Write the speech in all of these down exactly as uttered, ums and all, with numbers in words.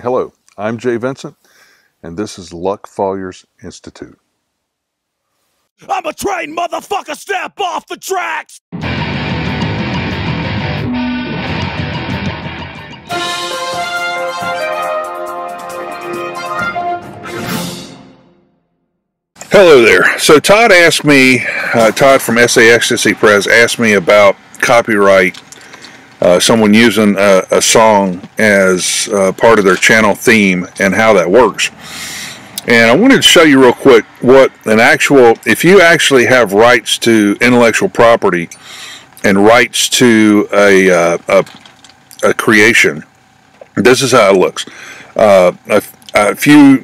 Hello, I'm Jay Vincent, and this is Luck Failures Institute. I'm a train motherfucker, step off the tracks! Hello there. So Todd asked me, uh, Todd from S A Ecstasy Press asked me about copyright. Uh, someone using a, a song as uh, part of their channel theme and how that works. And I wanted to show you real quick what an actual, if you actually have rights to intellectual property and rights to a, uh, a, a creation, this is how it looks. Uh, a, a few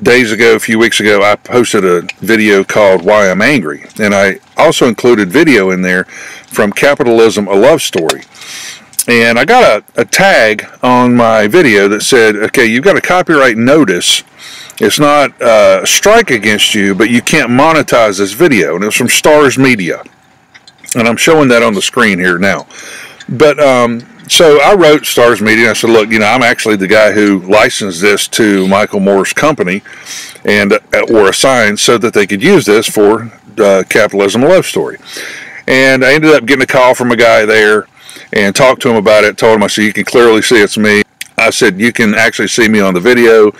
days ago, a few weeks ago, I posted a video called Why I'm Angry. And I also included video in there from Capitalism, A Love Story. And I got a, a tag on my video that said, okay, you've got a copyright notice. It's not uh, a strike against you, but you can't monetize this video. And it was from Starz Media. And I'm showing that on the screen here now. But um, so I wrote Starz Media, and I said, look, you know, I'm actually the guy who licensed this to Michael Moore's company and or assigned so that they could use this for uh, Capitalism, A Love Story. And I ended up getting a call from a guy there. And talked to him about it. Told him, I said, you can clearly see it's me. I said, you can actually see me on the video.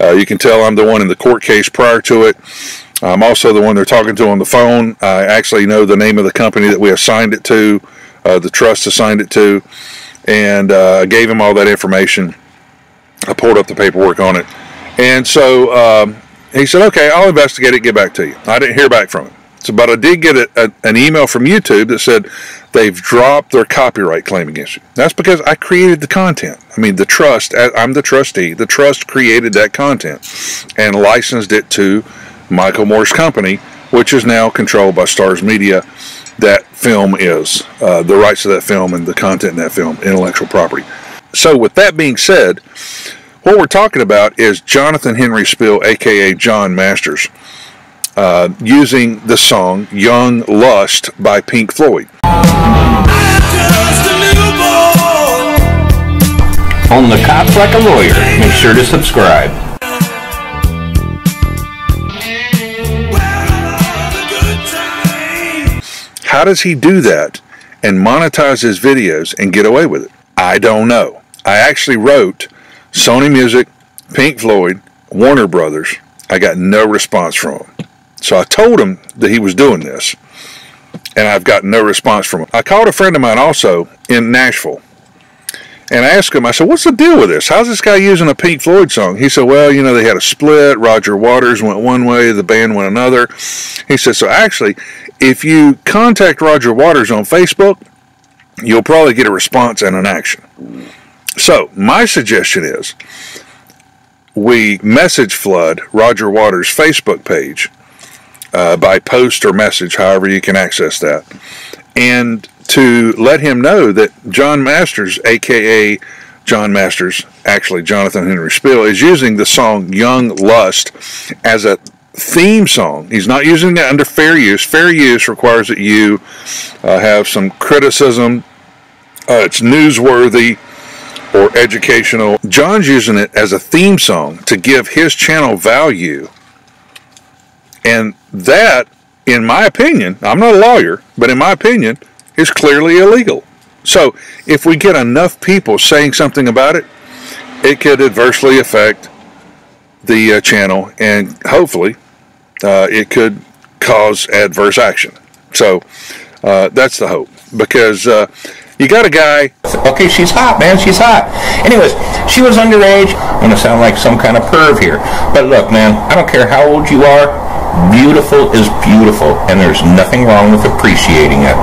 Uh, you can tell I'm the one in the court case prior to it. I'm also the one they're talking to on the phone. I actually know the name of the company that we assigned it to, uh, the trust assigned it to. And uh, I gave him all that information. I pulled up the paperwork on it. And so um, he said, okay, I'll investigate it, get back to you. I didn't hear back from him. So, but I did get a, a, an email from YouTube that said they've dropped their copyright claim against you. That's because I created the content. I mean, the trust, I'm the trustee. The trust created that content and licensed it to Michael Moore's company, which is now controlled by Starz Media. That film is, uh, the rights to that film and the content in that film, intellectual property. So with that being said, what we're talking about is Jonathan Henry Spiel, a k a. John Masters. Uh, using the song Young Lust by Pink Floyd. On the Cops Like a Lawyer, make sure to subscribe. How does he do that and monetize his videos and get away with it? I don't know. I actually wrote Sony Music, Pink Floyd, Warner Brothers. I got no response from them. So I told him that he was doing this, and I've gotten no response from him. I called a friend of mine also in Nashville, and I asked him, I said, what's the deal with this? How's this guy using a Pink Floyd song? He said, well, you know, they had a split. Roger Waters went one way. The band went another. He said, so actually, if you contact Roger Waters on Facebook, you'll probably get a response and an action. So my suggestion is we message flood Roger Waters' Facebook page, Uh, by post or message, however you can access that, and to let him know that John Masters, a k a. John Masters, actually Jonathan Henry Spiel, is using the song Young Lust as a theme song. He's not using that under fair use. Fair use requires that you uh, have some criticism. Uh, it's newsworthy or educational. John's using it as a theme song to give his channel value. And that, in my opinion, I'm not a lawyer, but in my opinion, is clearly illegal. So if we get enough people saying something about it, it could adversely affect the uh, channel, and hopefully uh, it could cause adverse action. So uh, that's the hope, because uh, you got a guy. Okay, she's hot, man, she's hot. Anyways, she was underage. I'm going to sound like some kind of perv here. But look, man, I don't care how old you are. Beautiful is beautiful, and there's nothing wrong with appreciating it.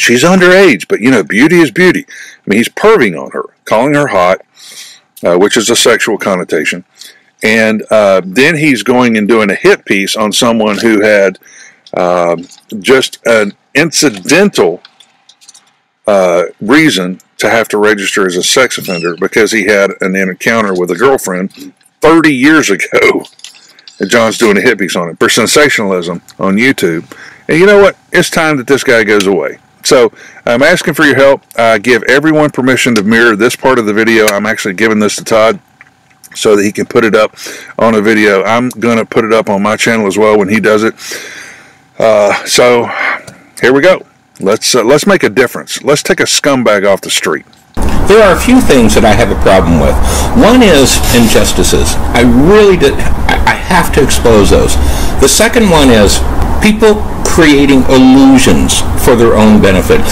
She's underage, but you know, beauty is beauty. I mean, he's perving on her, calling her hot, uh, which is a sexual connotation. And uh, then he's going and doing a hit piece on someone who had uh, just an incidental Uh, reason to have to register as a sex offender because he had an encounter with a girlfriend thirty years ago that John's doing the hit piece on it, for sensationalism on YouTube. And you know what? It's time that this guy goes away. So I'm asking for your help. I give everyone permission to mirror this part of the video. I'm actually giving this to Todd so that he can put it up on a video. I'm going to put it up on my channel as well when he does it. Uh, so here we go. Let's, uh, let's make a difference. Let's take a scumbag off the street. There are a few things that I have a problem with. One is injustices. I really did, I have to expose those. The second one is people creating illusions for their own benefit.